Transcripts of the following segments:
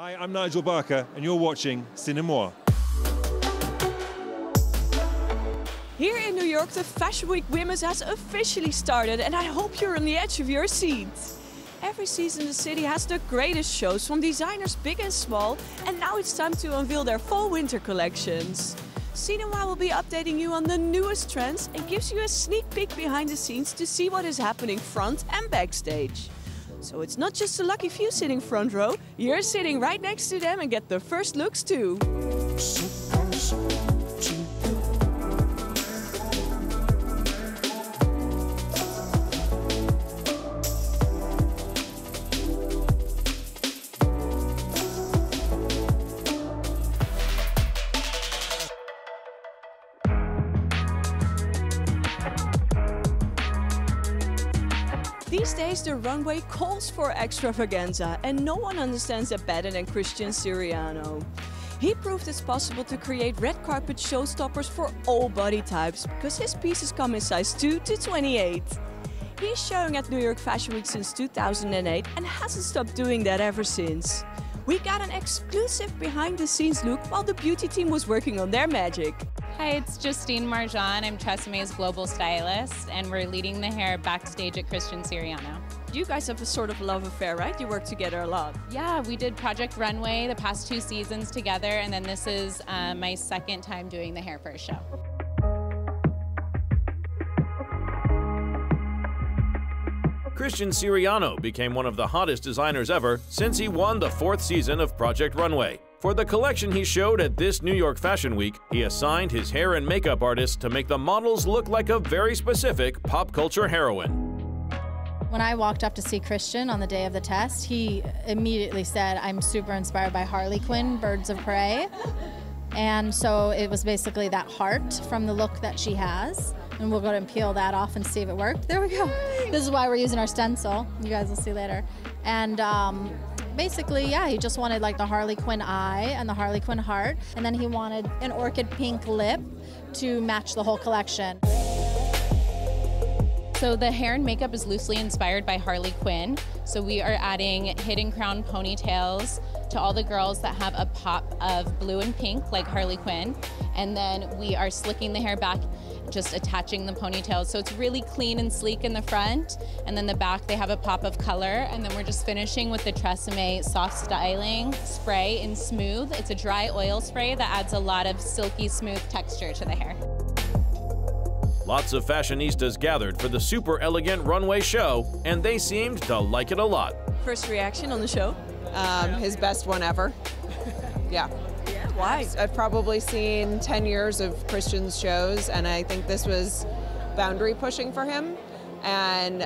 Hi, I'm Nigel Barker, and you're watching Cinémoi. Here in New York, the Fashion Week Women's has officially started, and I hope you're on the edge of your seats. Every season, the city has the greatest shows from designers big and small, and now it's time to unveil their fall-winter collections. Cinémoi will be updating you on the newest trends and gives you a sneak peek behind the scenes to see what is happening front and backstage. So it's not just the lucky few sitting front row, you're sitting right next to them and get the first looks too. These days, the runway calls for extravaganza, and no one understands it better than Christian Siriano. He proved it's possible to create red carpet showstoppers for all body types, because his pieces come in size 2 to 28. He's showing at New York Fashion Week since 2008 and hasn't stopped doing that ever since. We got an exclusive behind-the-scenes look while the beauty team was working on their magic. Hi, it's Justine Marjan. I'm Tresemme's global stylist, and we're leading the hair backstage at Christian Siriano. You guys have a sort of love affair, right? You work together a lot. Yeah, we did Project Runway the past 2 seasons together, and then this is my second time doing the hair for a show. Christian Siriano became one of the hottest designers ever since he won the 4th season of Project Runway. For the collection he showed at this New York Fashion Week, he assigned his hair and makeup artists to make the models look like a very specific pop culture heroine. When I walked up to see Christian on the day of the test, he immediately said, "I'm super inspired by Harley Quinn, Birds of Prey." And so it was basically that heart from the look that she has. And we'll go and peel that off and see if it worked. There we go. This is why we're using our stencil. You guys will see later. And basically, yeah, he just wanted like the Harley Quinn eye and the Harley Quinn heart, and then he wanted an orchid pink lip to match the whole collection. So the hair and makeup is loosely inspired by Harley Quinn. So we are adding hidden crown ponytails to all the girls that have a pop of blue and pink like Harley Quinn. And then we are slicking the hair back, just attaching the ponytails. So it's really clean and sleek in the front, and then the back they have a pop of color, and then we're just finishing with the Tresemme soft styling spray in smooth. It's a dry oil spray that adds a lot of silky smooth texture to the hair. Lots of fashionistas gathered for the super elegant runway show, and they seemed to like it a lot. First reaction on the show? His best one ever. Yeah. Why? I've probably seen 10 years of Christian's shows, and I think this was boundary pushing for him, and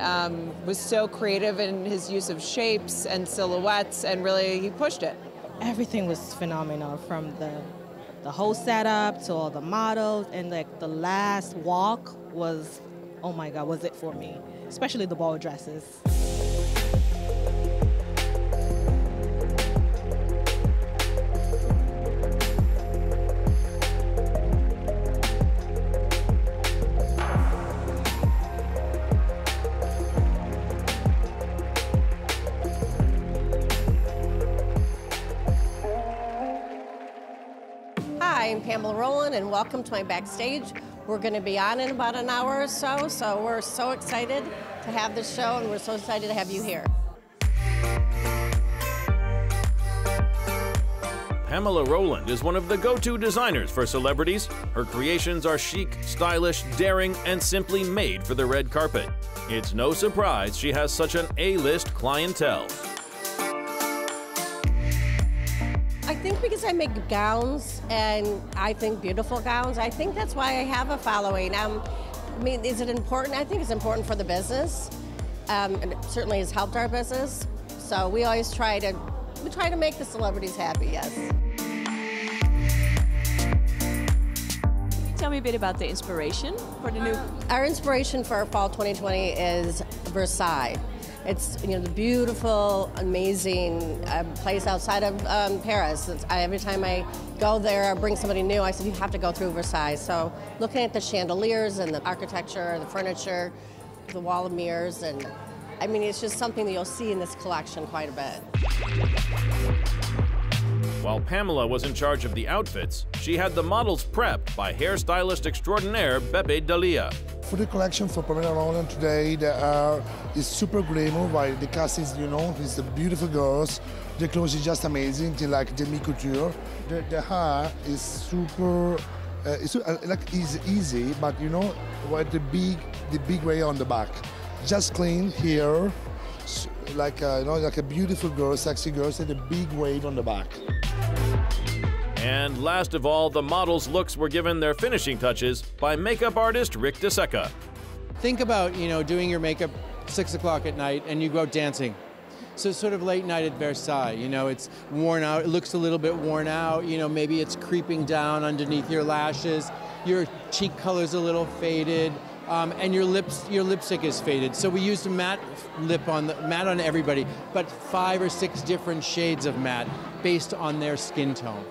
was so creative in his use of shapes and silhouettes, and really he pushed it. Everything was phenomenal, from the whole setup to all the models, and like the last walk was, oh my God, was it for me, especially the ball dresses. I'm Pamela Roland, and welcome to my backstage. We're going to be on in about an hour or so, so we're so excited to have this show, and we're so excited to have you here. Pamela Roland is one of the go-to designers for celebrities. Her creations are chic, stylish, daring, and simply made for the red carpet. It's no surprise she has such an A-list clientele. I think because I make gowns, and I think beautiful gowns, I think that's why I have a following. I mean, is it important? I think it's important for the business, and it certainly has helped our business. So we always try to make the celebrities happy, yes. Tell me a bit about the inspiration for the new... Our inspiration for Fall 2020 is Versailles. It's, you know, the beautiful, amazing place outside of Paris. Every time I go there or bring somebody new, I said, you have to go through Versailles. So looking at the chandeliers and the architecture, the furniture, the wall of mirrors, and I mean, it's just something that you'll see in this collection quite a bit. While Pamela was in charge of the outfits, she had the models prepped by hairstylist extraordinaire Beppe Dahlia. For the collection for Pamela Roland today, it's super glamour, while the cast is, you know, it's the beautiful girls. The clothes is just amazing, like demi-couture. The hair is super, it's easy, but you know, with the big way on the back. Just clean here. Like a beautiful girl, sexy girl, with a big wave on the back. And last of all, the models' looks were given their finishing touches by makeup artist Rick DeSecca. Think about, you know, doing your makeup 6 o'clock at night and you go out dancing. So it's sort of late night at Versailles, you know, it's worn out, it looks a little bit worn out, you know, maybe it's creeping down underneath your lashes, your cheek color's a little faded. And your lipstick is faded. So we used matte lip on everybody, but 5 or 6 different shades of matte based on their skin tone.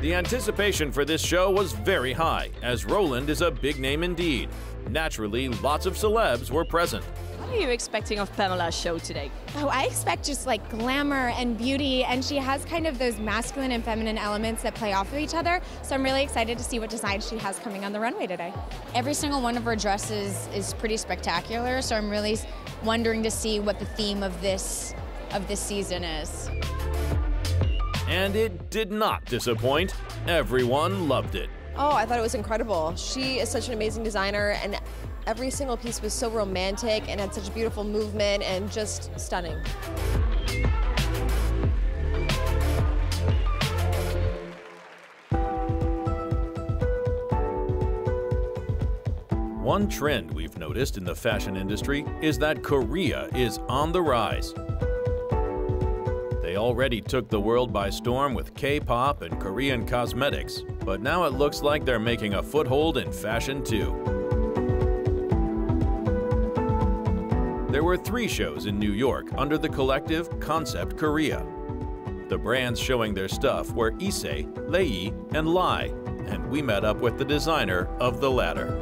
The anticipation for this show was very high, as Roland is a big name indeed. Naturally, lots of celebs were present. What are you expecting of Pamela's show today? Oh, I expect just like glamour and beauty, and she has kind of those masculine and feminine elements that play off of each other, so I'm really excited to see what designs she has coming on the runway today. Every single one of her dresses is pretty spectacular, so I'm really wondering to see what the theme of this season is. And it did not disappoint. Everyone loved it. Oh, I thought it was incredible. She is such an amazing designer, and every single piece was so romantic and had such beautiful movement and just stunning. One trend we've noticed in the fashion industry is that Korea is on the rise. They already took the world by storm with K-pop and Korean cosmetics, but now it looks like they're making a foothold in fashion too. There were 3 shows in New York under the collective Concept Korea. The brands showing their stuff were Issei, Lei and Lai, and we met up with the designer of the latter.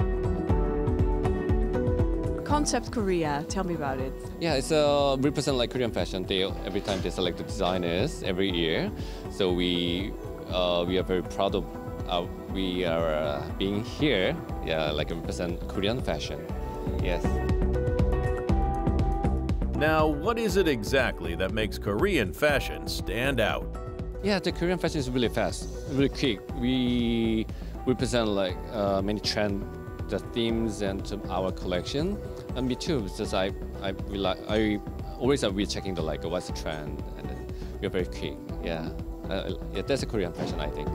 Concept Korea, tell me about it. Yeah, it's represent like Korean fashion. They every time they select the designers every year, so we are very proud of we are being here. Yeah, like represent Korean fashion. Yes. Now, what is it exactly that makes Korean fashion stand out? Yeah, the Korean fashion is really fast, really quick. We represent like many trends, the themes and our collection. And me too, because I always are checking the like what's the trend, and then we're very quick. Yeah, yeah, that's a Korean fashion, I think.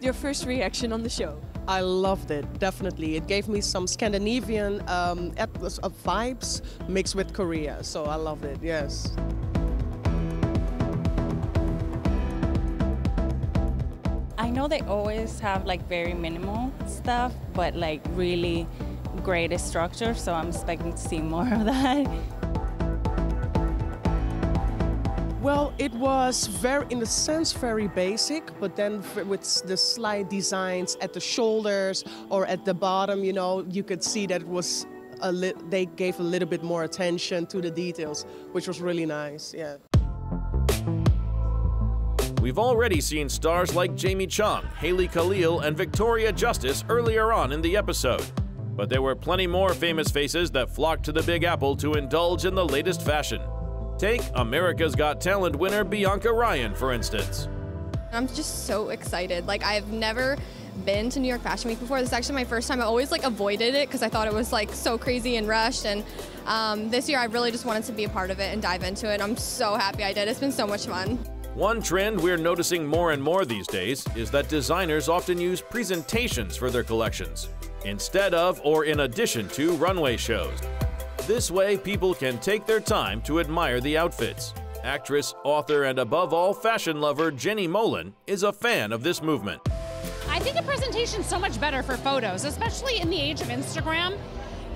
Your first reaction on the show? I loved it, definitely. It gave me some Scandinavian vibes mixed with Korea, so I loved it. Yes. I know they always have like very minimal stuff, but like really great structure, so I'm expecting to see more of that. Well, it was very, in a sense, very basic, but then with the slight designs at the shoulders or at the bottom, you know, you could see that it was they gave a little bit more attention to the details, which was really nice, yeah. We've already seen stars like Jamie Chung, Haley Khalil, and Victoria Justice earlier on in the episode. But there were plenty more famous faces that flocked to the Big Apple to indulge in the latest fashion. Take America's Got Talent winner Bianca Ryan, for instance. I'm just so excited. Like, I've never been to New York Fashion Week before. This is actually my first time. I always like avoided it because I thought it was like so crazy and rushed, and this year I really just wanted to be a part of it and dive into it. I'm so happy I did. It's been so much fun. One trend we're noticing more and more these days is that designers often use presentations for their collections, instead of or in addition to runway shows. This way, people can take their time to admire the outfits. Actress, author, and above all, fashion lover Jenny Molen is a fan of this movement. I think a presentation's so much better for photos, especially in the age of Instagram.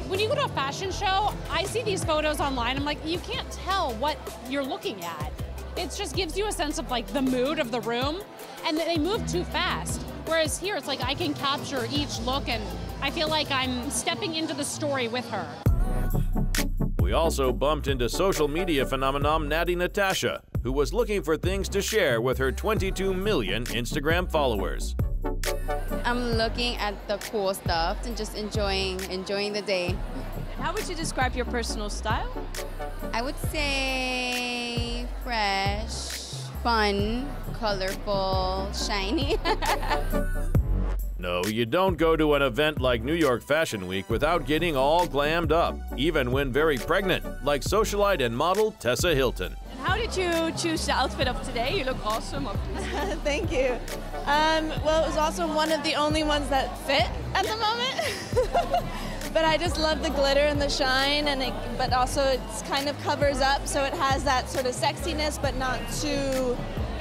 When you go to a fashion show, I see these photos online, I'm like, you can't tell what you're looking at. It just gives you a sense of like the mood of the room, and they move too fast. Whereas here, it's like I can capture each look, and I feel like I'm stepping into the story with her. We also bumped into social media phenomenon Natty Natasha, who was looking for things to share with her 22 million Instagram followers. I'm looking at the cool stuff and just enjoying the day. How would you describe your personal style? I would say fresh, fun, colorful, shiny. No, you don't go to an event like New York Fashion Week without getting all glammed up, even when very pregnant, like socialite and model Tessa Hilton. And how did you choose the outfit of today? You look awesome. Thank you. Well, it was also one of the only ones that fit at the moment. But I just love the glitter and the shine, and but also it's kind of covers up, so it has that sort of sexiness, but not too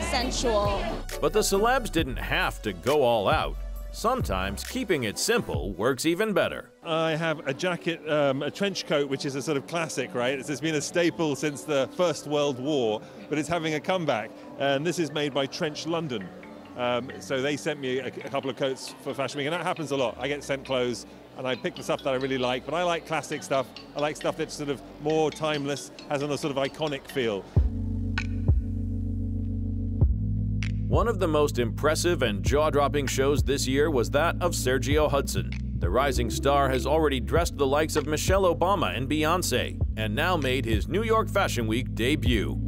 sensual. But the celebs didn't have to go all out. Sometimes keeping it simple works even better. I have a jacket, a trench coat, which is a sort of classic, right? It's been a staple since the First World War, but it's having a comeback. And this is made by Trench London. So they sent me a couple of coats for Fashion Week, and that happens a lot. I get sent clothes, and I pick the stuff that I really like, but I like classic stuff. I like stuff that's sort of more timeless, has a sort of iconic feel. One of the most impressive and jaw-dropping shows this year was that of Sergio Hudson. The rising star has already dressed the likes of Michelle Obama and Beyonce, and now made his New York Fashion Week debut.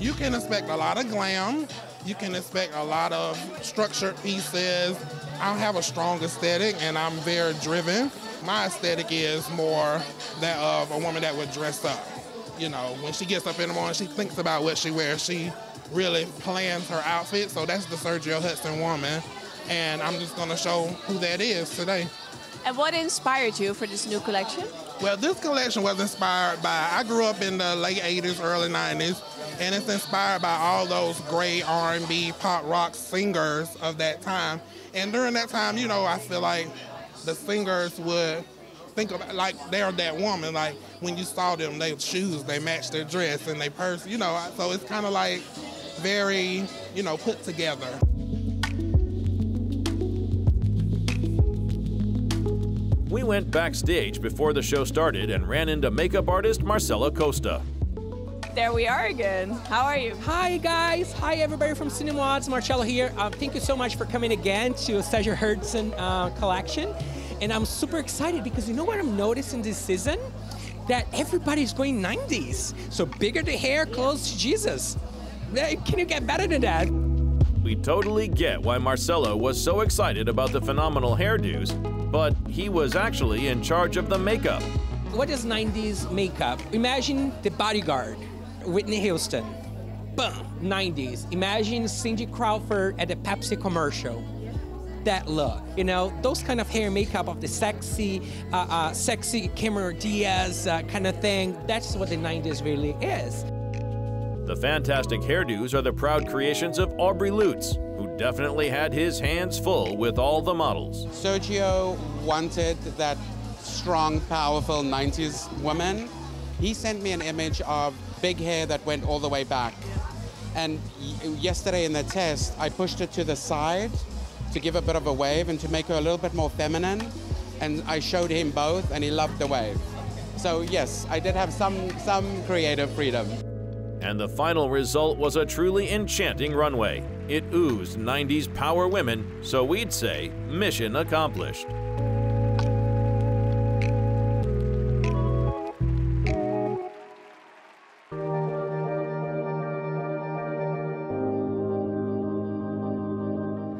You can expect a lot of glam. You can expect a lot of structured pieces. I have a strong aesthetic, and I'm very driven. My aesthetic is more that of a woman that would dress up. You know, when she gets up in the morning, she thinks about what she wears. She really plans her outfit, so that's the Sergio Hudson woman, and I'm just gonna show who that is today. And what inspired you for this new collection? Well, this collection was inspired by, I grew up in the late 80s, early 90s, and it's inspired by all those great R&B, pop rock singers of that time. And during that time, you know, I feel like the singers would think about, like, they're that woman, like, when you saw them, their shoes, they matched their dress and their purse, you know, so it's kind of like, very, you know, put together. We went backstage before the show started and ran into makeup artist Marcella Costa. There we are again. How are you? Hi, guys. Hi, everybody from Cinémoi. It's Marcella here. Thank you so much for coming again to Sergio Hudson collection. And I'm super excited because you know what I'm noticing this season? That everybody's going 90s. So bigger the hair, close to Jesus. Can you get better than that? We totally get why Marcella was so excited about the phenomenal hairdos, but he was actually in charge of the makeup. What is 90s makeup? Imagine The Bodyguard, Whitney Houston. Boom, 90s. Imagine Cindy Crawford at the Pepsi commercial. That look, you know, those kind of hair makeup of the sexy Cameron Diaz kind of thing. That's what the 90s really is. The fantastic hairdos are the proud creations of Aubrey Lutz, who definitely had his hands full with all the models. Sergio wanted that strong, powerful 90s woman. He sent me an image of big hair that went all the way back. And yesterday in the test, I pushed it to the side to give a bit of a wave and to make her a little bit more feminine. And I showed him both, and he loved the wave. So yes, I did have some creative freedom. And the final result was a truly enchanting runway. It oozed 90s power women, so we'd say mission accomplished.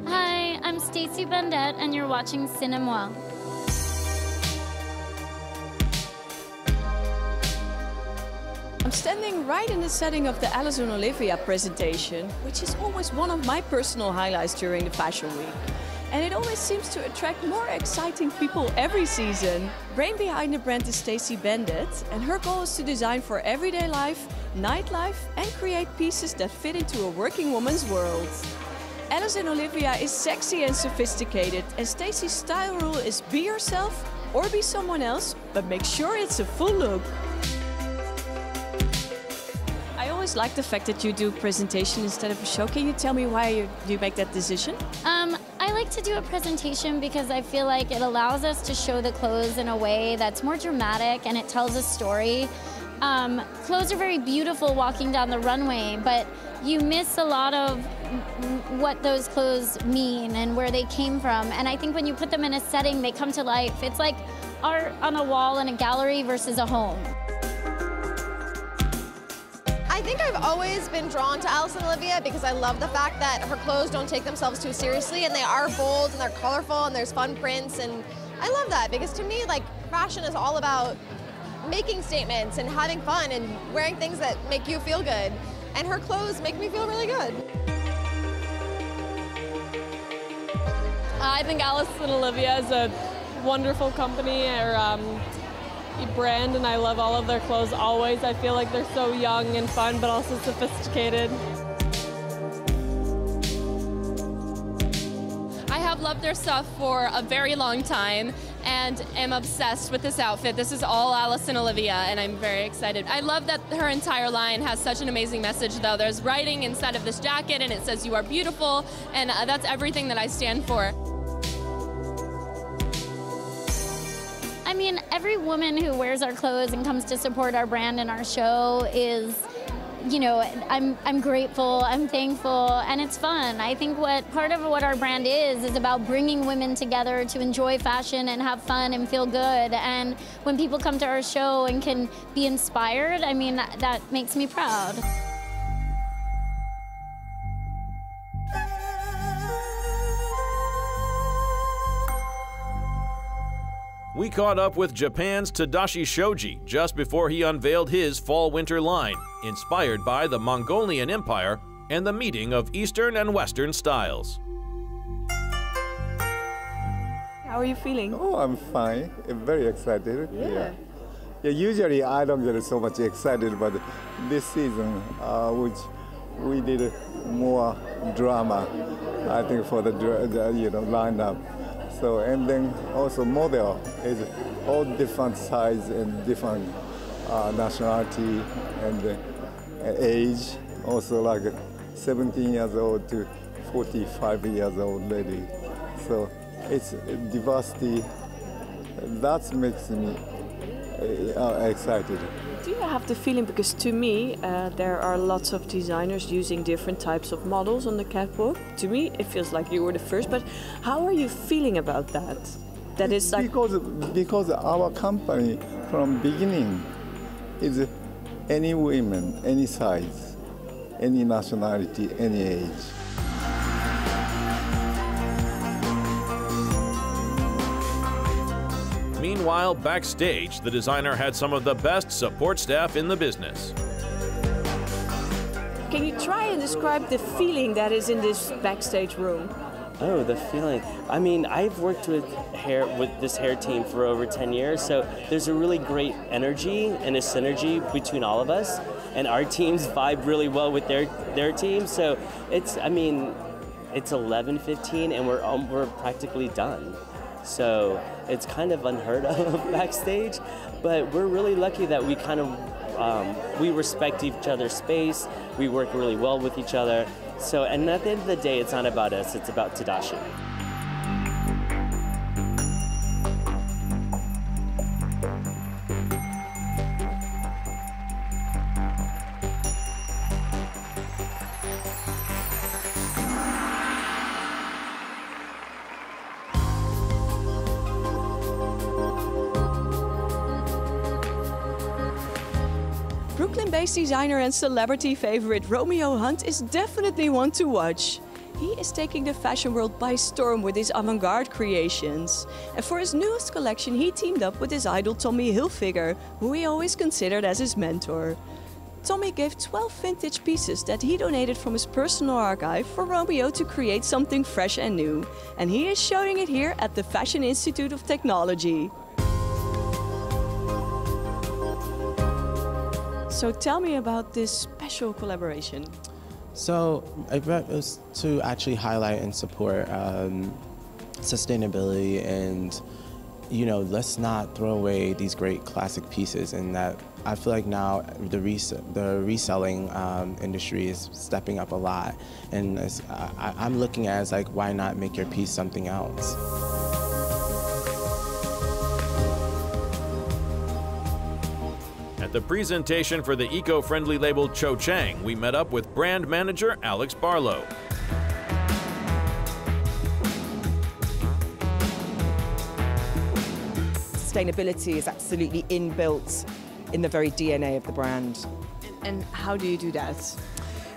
Hi, I'm Stacey Bendet, and you're watching Cinémoi. I'm standing right in the setting of the Alice and Olivia presentation, which is always one of my personal highlights during the Fashion Week. And it always seems to attract more exciting people every season. Brain behind the brand is Stacey Bendet, and her goal is to design for everyday life, nightlife, and create pieces that fit into a working woman's world. Alice and Olivia is sexy and sophisticated, and Stacey's style rule is be yourself or be someone else, but make sure it's a full look. always like the fact that you do presentation instead of a show. Can you tell me why you make that decision? I like to do a presentation because I feel like it allows us to show the clothes in a way that's more dramatic and it tells a story. Clothes are very beautiful walking down the runway, but you miss a lot of what those clothes mean and where they came from. And I think when you put them in a setting, they come to life. It's like art on a wall in a gallery versus a home. I think I've always been drawn to Alice and Olivia because I love the fact that her clothes don't take themselves too seriously, and they are bold and they're colorful and there's fun prints, and I love that because to me, like, fashion is all about making statements and having fun and wearing things that make you feel good. And her clothes make me feel really good. I think Alice and Olivia is a wonderful company or brand, and I love all of their clothes always. I feel like they're so young and fun, but also sophisticated. I have loved their stuff for a very long time and am obsessed with this outfit. This is all Alice and Olivia, and I'm very excited. I love that her entire line has such an amazing message, though. There's writing inside of this jacket, and it says, "You are beautiful," and that's everything that I stand for. I mean, every woman who wears our clothes and comes to support our brand and our show is, you know, I'm grateful, I'm thankful, and it's fun. I think part of what our brand is about bringing women together to enjoy fashion and have fun and feel good. And when people come to our show and can be inspired, I mean, that makes me proud. We caught up with Japan's Tadashi Shoji just before he unveiled his fall-winter line, inspired by the Mongolian Empire and the meeting of Eastern and Western styles. How are you feeling? Oh, I'm fine. I'm very excited. Yeah, usually I don't get so much excited, but this season, which we did more drama, I think, for the lineup. So, and then also model is all different size and different nationality and age. Also like 17 years old to 45 years old lady. So it's diversity. That makes me excited. Do you have the feeling, because to me there are lots of designers using different types of models on the catwalk. To me it feels like you were the first, but how are you feeling about that? That it's like... Because our company from beginning is any women, any size, any nationality, any age. Meanwhile, backstage, the designer had some of the best support staff in the business. Can you try and describe the feeling that is in this backstage room? Oh, the feeling. I mean, I've worked with this hair team for over 10 years, so there's a really great energy and a synergy between all of us, and our teams vibe really well with their team, so it's, I mean, it's 11:15 and we're practically done. So it's kind of unheard of backstage, but we're really lucky that we kind of, we respect each other's space, we work really well with each other. So, and at the end of the day, it's not about us, it's about Tadashi. Brooklyn-based designer and celebrity favorite Romeo Hunt is definitely one to watch. He is taking the fashion world by storm with his avant-garde creations. And for his newest collection, he teamed up with his idol Tommy Hilfiger, who he always considered as his mentor. Tommy gave 12 vintage pieces that he donated from his personal archive for Romeo to create something fresh and new. And he is showing it here at the Fashion Institute of Technology. So tell me about this special collaboration. So I brought us to actually highlight and support sustainability and you know, let's not throw away these great classic pieces. And that I feel like now the reselling industry is stepping up a lot. And I'm looking at it as like, why not make your piece something else? At the presentation for the eco-friendly label Cho Chang, we met up with brand manager Alex Barlow. Sustainability is absolutely inbuilt in the very DNA of the brand. And how do you do that?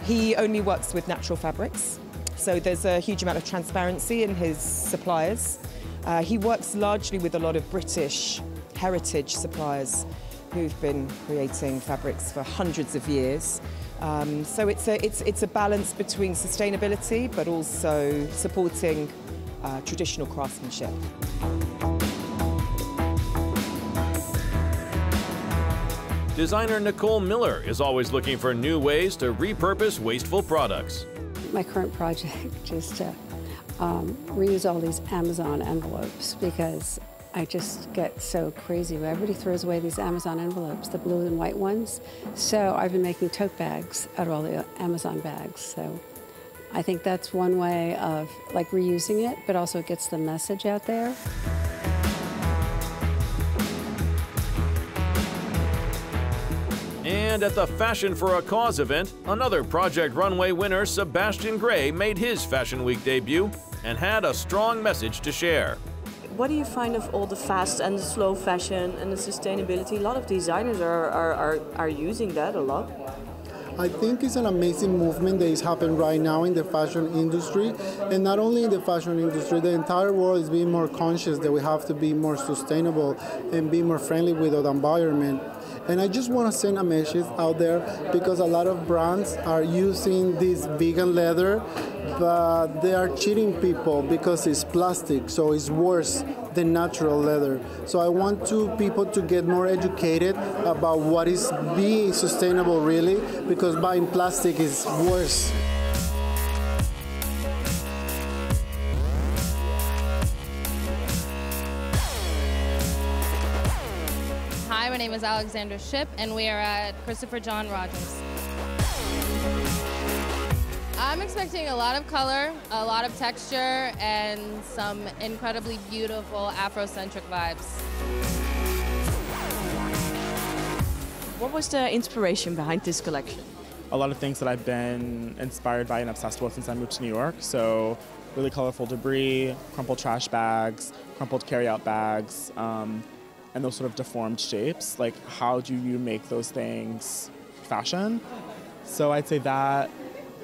He only works with natural fabrics, so there's a huge amount of transparency in his suppliers. He works largely with a lot of British heritage suppliers who've been creating fabrics for hundreds of years. So it's a balance between sustainability but also supporting traditional craftsmanship. Designer Nicole Miller is always looking for new ways to repurpose wasteful products. My current project is to reuse all these Amazon envelopes, because I just get so crazy. Everybody throws away these Amazon envelopes, the blue and white ones. So I've been making tote bags out of all the Amazon bags. So I think that's one way of like reusing it, but also it gets the message out there. And at the Fashion for a Cause event, another Project Runway winner, Sebastian Gray, made his Fashion Week debut and had a strong message to share. What do you find of all the fast and the slow fashion and the sustainability? A lot of designers are using that a lot. I think it's an amazing movement that is happening right now in the fashion industry. And not only in the fashion industry, the entire world is being more conscious that we have to be more sustainable and be more friendly with our environment. And I just want to send a message out there, because a lot of brands are using this vegan leather, but they are cheating people because it's plastic, so it's worse than natural leather. So I want people to get more educated about what is being sustainable really, because buying plastic is worse. Hi, my name is Alexandra Shipp, and we are at Christopher John Rogers. I'm expecting a lot of color, a lot of texture, and some incredibly beautiful Afrocentric vibes. What was the inspiration behind this collection? A lot of things that I've been inspired by and obsessed with since I moved to New York. So really colorful debris, crumpled trash bags, crumpled carryout bags, and those sort of deformed shapes. Like, how do you make those things fashion? So I'd say that,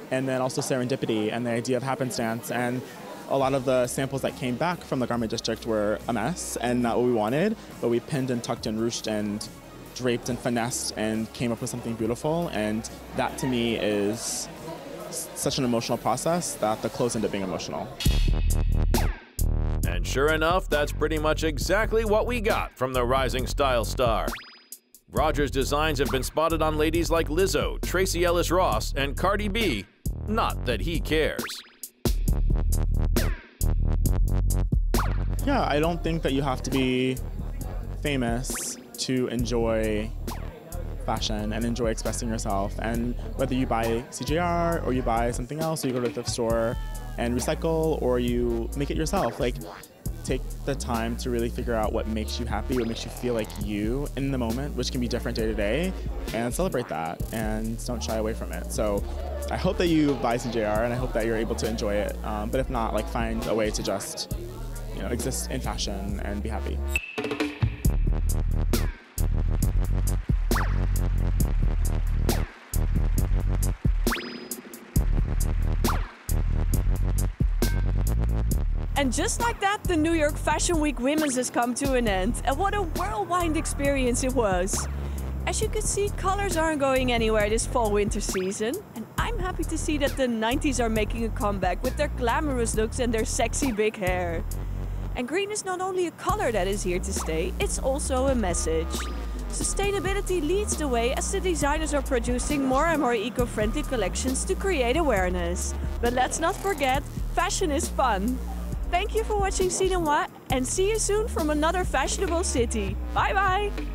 and then also serendipity and the idea of happenstance. And a lot of the samples that came back from the garment district were a mess and not what we wanted, but we pinned and tucked and ruched and draped and finessed and came up with something beautiful. And that to me is such an emotional process that the clothes end up being emotional. And sure enough, that's pretty much exactly what we got from the rising style star. Rogers' designs have been spotted on ladies like Lizzo, Tracee Ellis Ross, and Cardi B. Not that he cares. Yeah, I don't think that you have to be famous to enjoy fashion and enjoy expressing yourself. And whether you buy CJR or you buy something else, or you go to the thrift store and recycle, or you make it yourself. Like, take the time to really figure out what makes you happy, what makes you feel like you in the moment, which can be different day to day, and celebrate that, and don't shy away from it. So I hope that you buy CJR, and I hope that you're able to enjoy it. But if not, like, find a way to just, you know, exist in fashion and be happy. And just like that, the New York Fashion Week Women's has come to an end. And what a whirlwind experience it was. As you can see, colors aren't going anywhere this fall-winter season. And I'm happy to see that the 90s are making a comeback with their glamorous looks and their sexy big hair. And green is not only a color that is here to stay, it's also a message. Sustainability leads the way as the designers are producing more and more eco-friendly collections to create awareness. But let's not forget, fashion is fun. Thank you for watching Cinémoi and see you soon from another fashionable city. Bye bye!